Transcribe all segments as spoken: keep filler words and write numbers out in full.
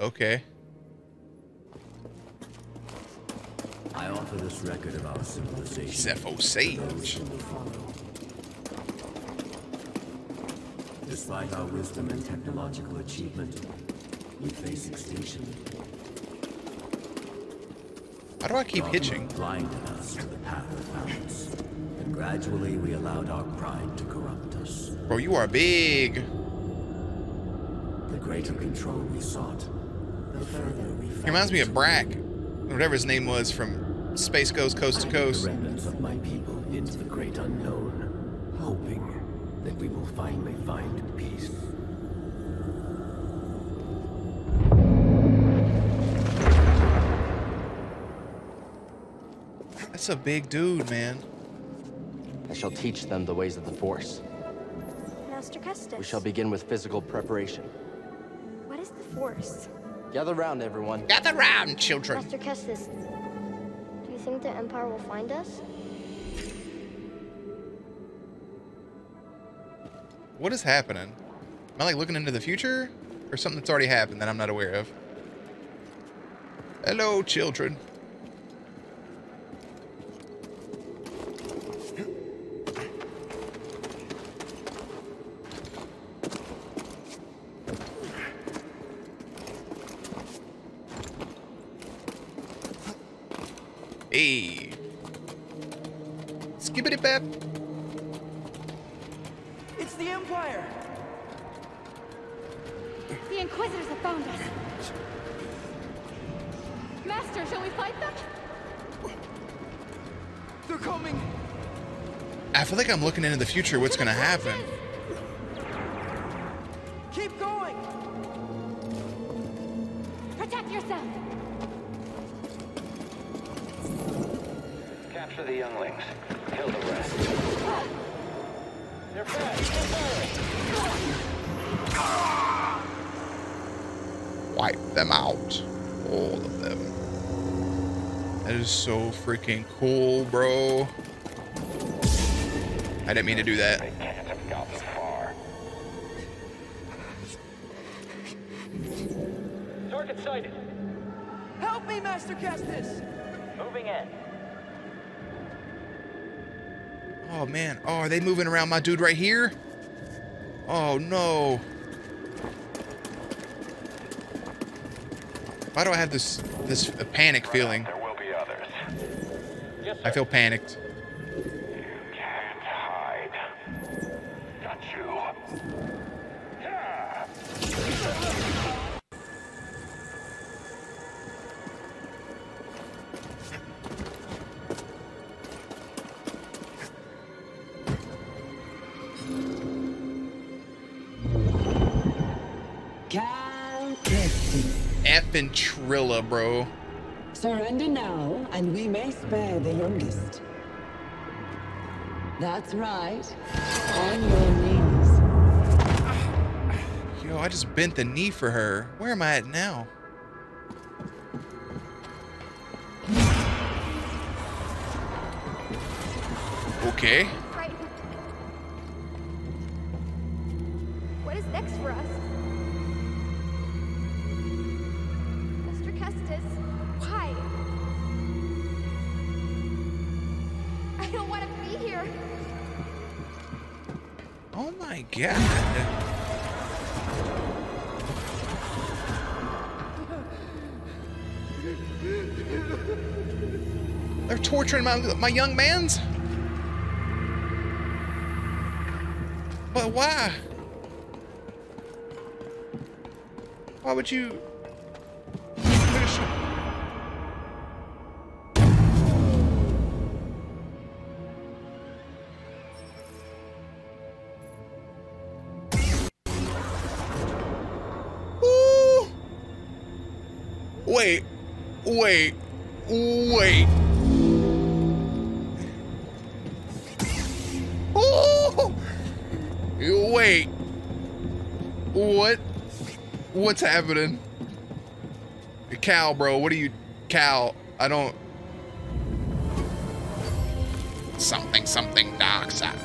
Okay. I offer this record of our civilization. Zeffo Sage. Despite our wisdom and technological achievement, we face extinction. How do I keep God hitching? Blinded us to the path of balance, and gradually we allowed our pride to corrupt us. Bro, you are big. The greater control we sought, the further we felt. He reminds me of Brack, whatever his name was, from Space Ghost Coast to Coast. I took the remnants of my people into the great unknown, hoping that we will finally find peace. That's a big dude, man. I shall teach them the ways of the Force. Master Kestis. We shall begin with physical preparation. What is the Force? Gather round, everyone. Gather round, children. Master Kestis, do you think the Empire will find us? What is happening? Am I like looking into the future? Or something that's already happened that I'm not aware of? Hello, children. Hey. Skibbity-bap. It's the Empire. The Inquisitors have found us. Master, shall we fight them? They're coming. I feel like I'm looking into the future. What's going to happen? Keep going. Protect yourself. Capture the younglings. Kill the rest. They're back. They're firing. Wipe them out. All of them. That is so freaking cool, bro. I didn't mean to do that. They can't have gotten far. Target sighted. Help me, Master Kestis. Moving in. Oh, man. Oh, are they moving around my dude right here? Oh, no. Why do I have this this uh, panic feeling? There will be others. Yes, sir. I feel panicked. You can't hide. Got you. Yeah. Effin' Trilla, bro. Surrender now, and we may spare the youngest. That's right. On your knees. Yo, I just bent the knee for her. Where am I at now? Okay. Right. What is next for us? Why? I don't want to be here. Oh my god. They're torturing my my young man's? But why? Why would you? Wait, wait, wait. Oh, wait. What? What's happening? Cal, bro, what are you. Cal, I don't. Something, something dark side.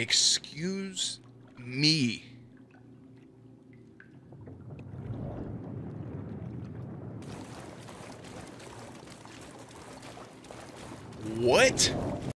Excuse me. What?